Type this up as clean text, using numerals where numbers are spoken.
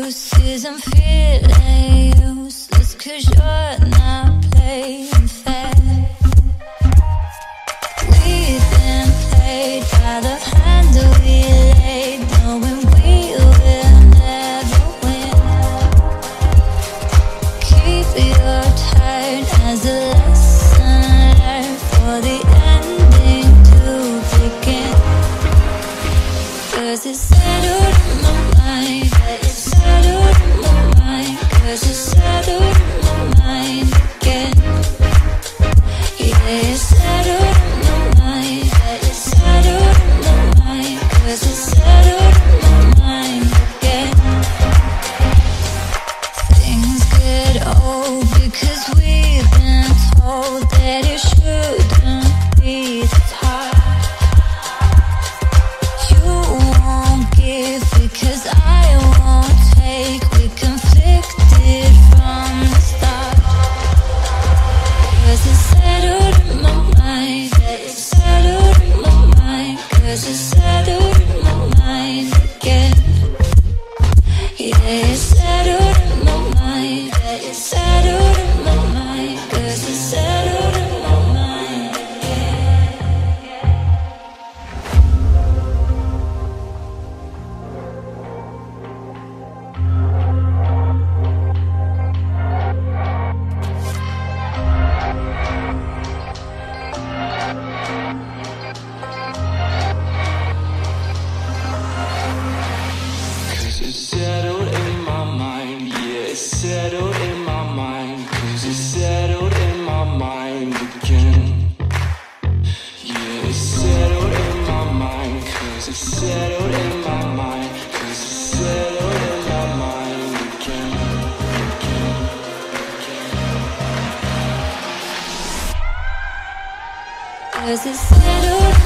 excuses, I'm feeling useless, 'cause you're not playing fair. We've been played by the hand that we laid, knowing we will never win. Keep your turn as a lesson learned for the ending to begin. 'Cause it's settled in my mind, it's settled in my mind, 'cause it's settled in my mind again. Yeah, it's settled in my mind, it's settled in my mind, 'cause it's settled in my mind again. Things get old because we've been told that it shouldn't be this hard. Because I won't take, we conflicted from the start. 'Cause it's settled in my mind, it's settled in my mind, 'cause it's settled in my mind again. Yeah, it's settled in my mind, it's settled in my mind, 'cause it's settled in my mind again. Cause it's settled.